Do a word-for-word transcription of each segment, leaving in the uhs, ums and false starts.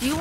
Do you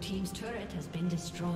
Team's turret has been destroyed.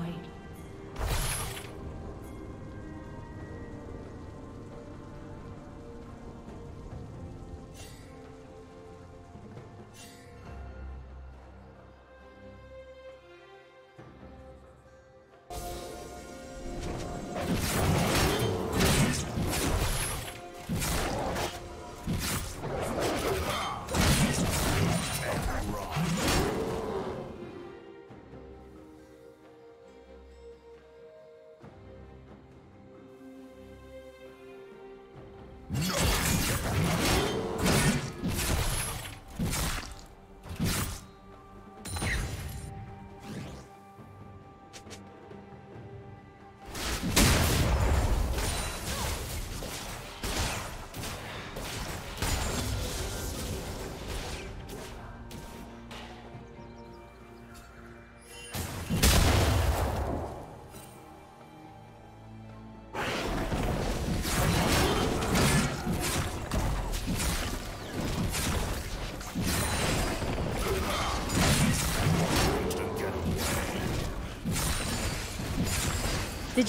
Did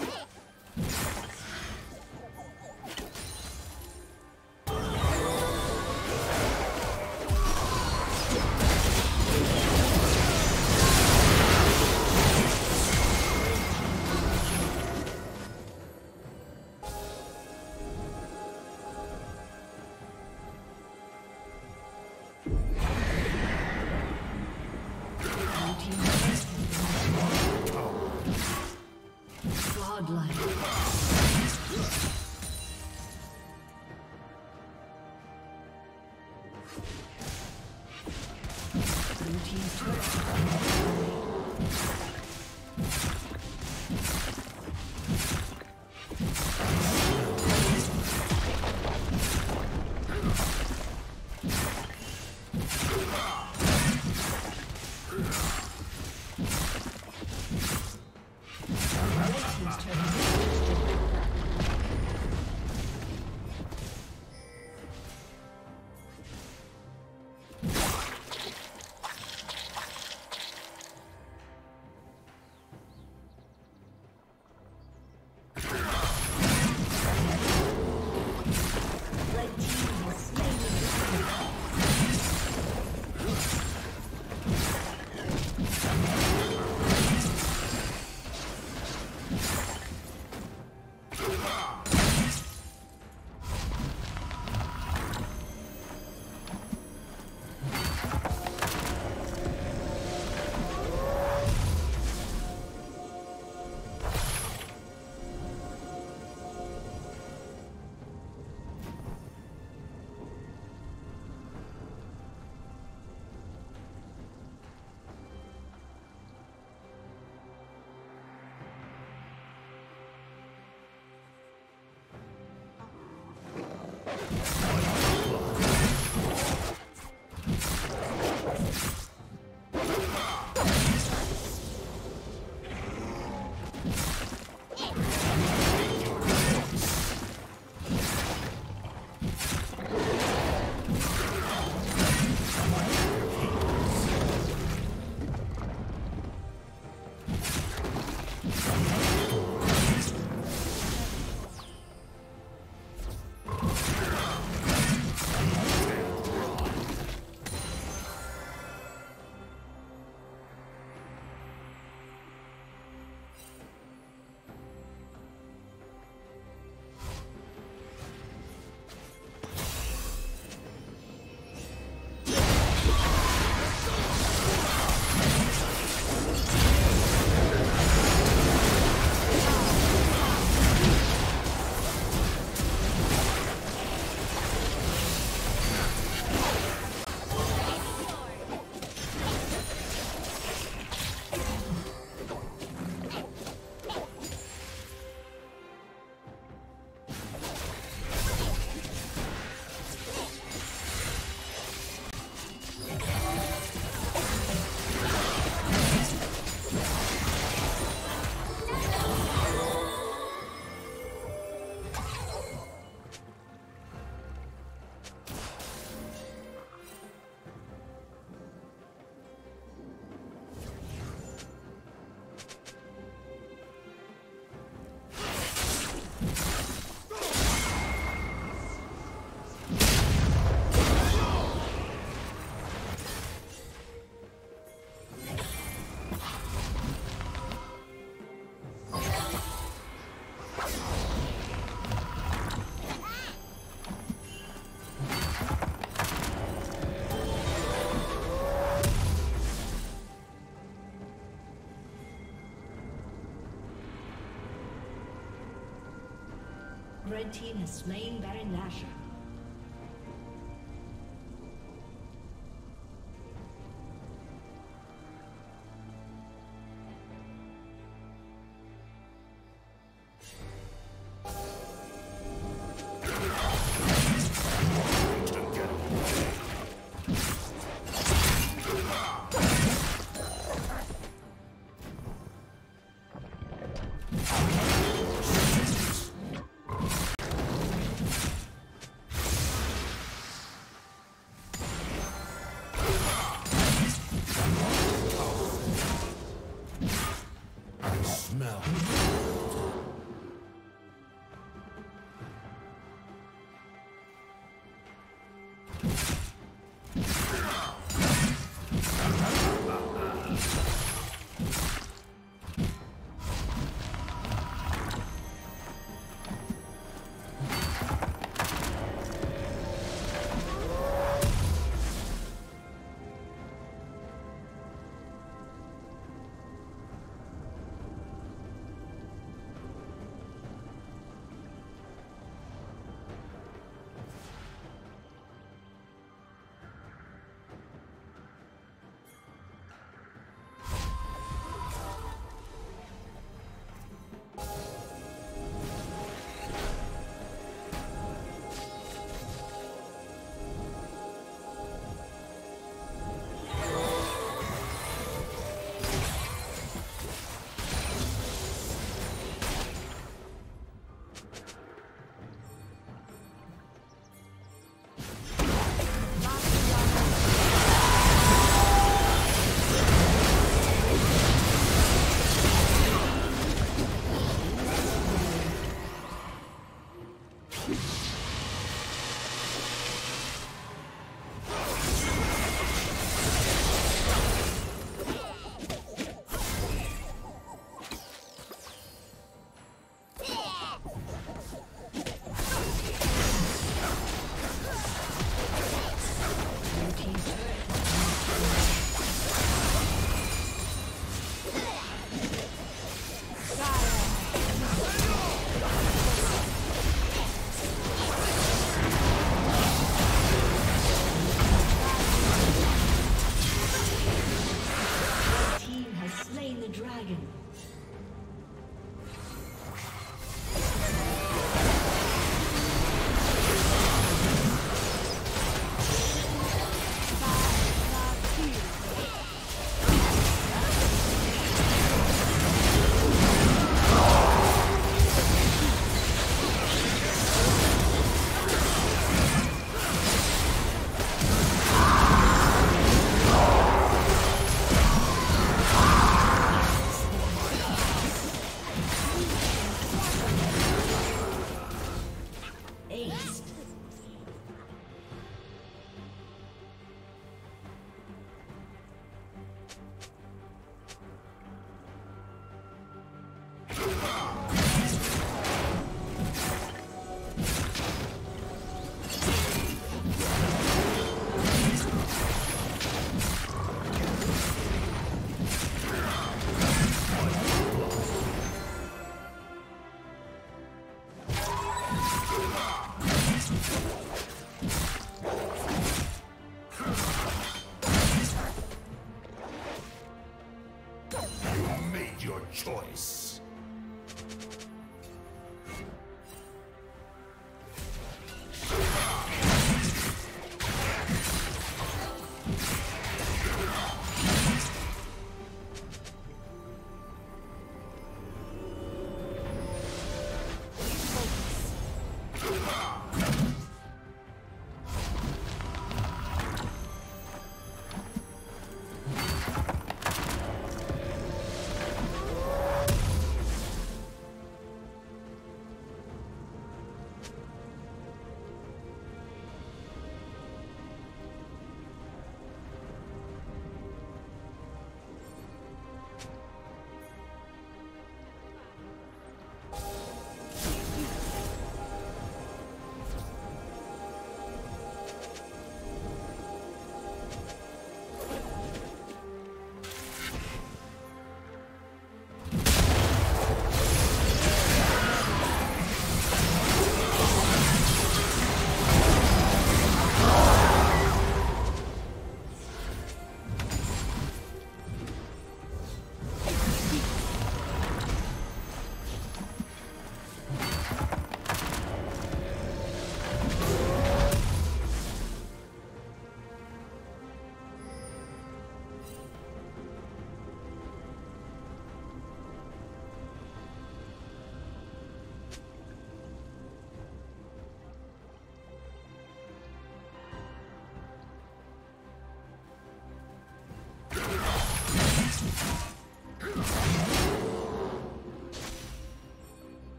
Red team has slain Baron Nashor.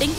Thank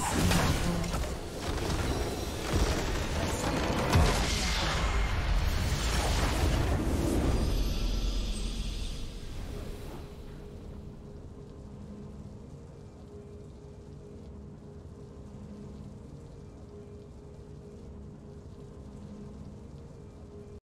Thank you.